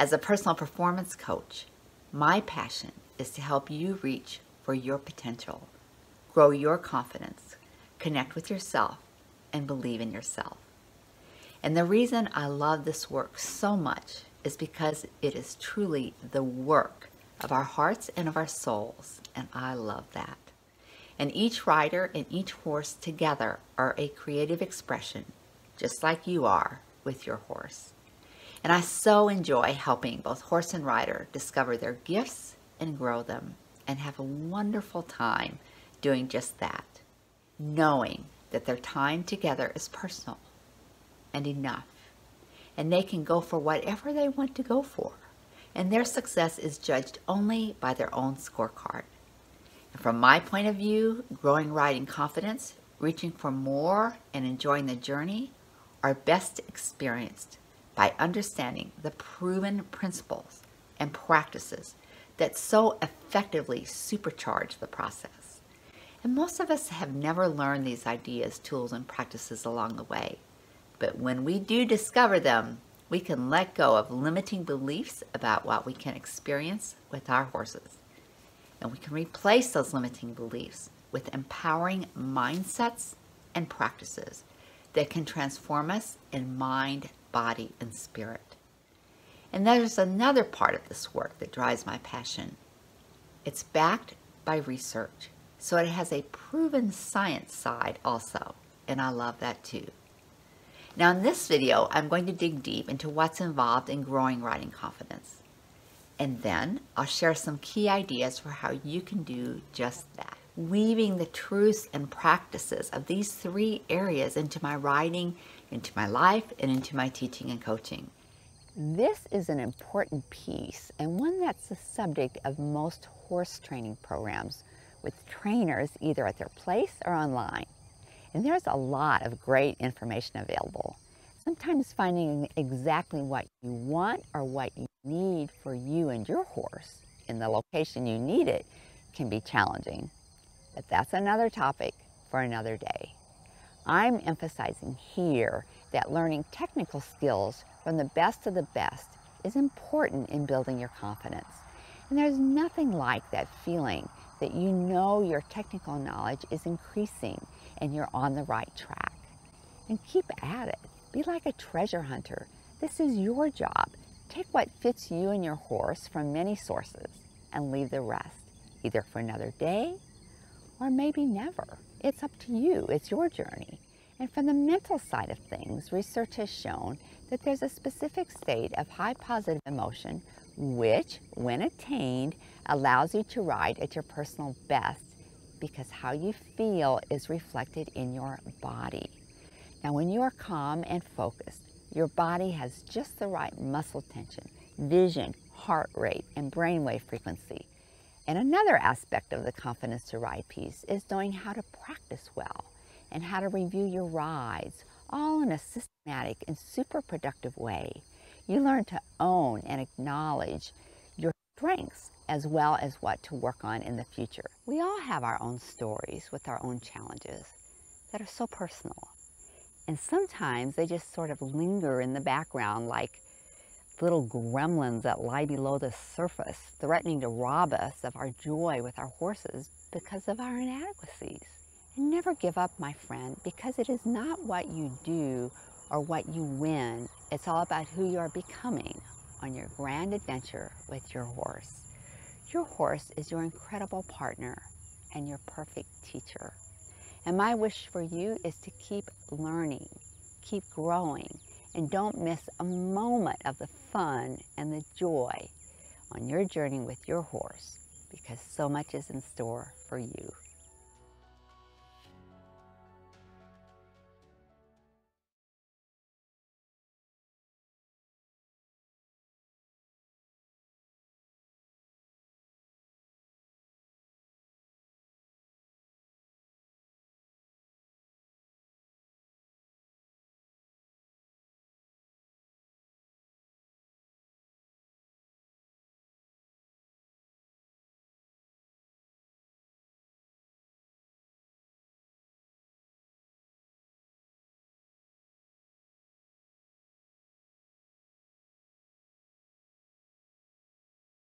As a personal performance coach, my passion is to help you reach for your potential, grow your confidence, connect with yourself, and believe in yourself. And the reason I love this work so much is because it is truly the work of our hearts and of our souls, and I love that. And each rider and each horse together are a creative expression, just like you are with your horse. And I so enjoy helping both horse and rider discover their gifts and grow them, and have a wonderful time doing just that, knowing that their time together is personal and enough, and they can go for whatever they want to go for, and their success is judged only by their own scorecard. And from my point of view, growing riding confidence, reaching for more, and enjoying the journey are best experienced by understanding the proven principles and practices that so effectively supercharge the process. And most of us have never learned these ideas, tools, and practices along the way. But when we do discover them, we can let go of limiting beliefs about what we can experience with our horses. And we can replace those limiting beliefs with empowering mindsets and practices that can transform us in mind, body, and spirit. And there's another part of this work that drives my passion. It's backed by research, so it has a proven science side also, and I love that too. Now in this video, I'm going to dig deep into what's involved in growing riding confidence. And then I'll share some key ideas for how you can do just that. Weaving the truths and practices of these three areas into my riding, into my life, and into my teaching and coaching. This is an important piece, and one that's the subject of most horse training programs with trainers either at their place or online. And there's a lot of great information available. Sometimes finding exactly what you want or what you need for you and your horse in the location you need it can be challenging. But that's another topic for another day. I'm emphasizing here that learning technical skills from the best of the best is important in building your confidence. And there's nothing like that feeling that you know your technical knowledge is increasing and you're on the right track. And keep at it. Be like a treasure hunter. This is your job. Take what fits you and your horse from many sources and leave the rest, either for another day or maybe never. It's up to you. It's your journey. And from the mental side of things, research has shown that there's a specific state of high positive emotion which, when attained, allows you to ride at your personal best, because how you feel is reflected in your body. Now, when you are calm and focused, your body has just the right muscle tension, vision, heart rate, and brainwave frequency. And another aspect of the confidence to ride piece is knowing how to practice well and how to review your rides, all in a systematic and super productive way. You learn to own and acknowledge your strengths, as well as what to work on in the future. We all have our own stories with our own challenges that are so personal. And sometimes they just sort of linger in the background like little gremlins that lie below the surface, threatening to rob us of our joy with our horses because of our inadequacies. And never give up, my friend, because it is not what you do or what you win. It's all about who you are becoming on your grand adventure with your horse. Your horse is your incredible partner and your perfect teacher. And my wish for you is to keep learning, keep growing, and don't miss a moment of the fun and the joy on your journey with your horse, because so much is in store for you.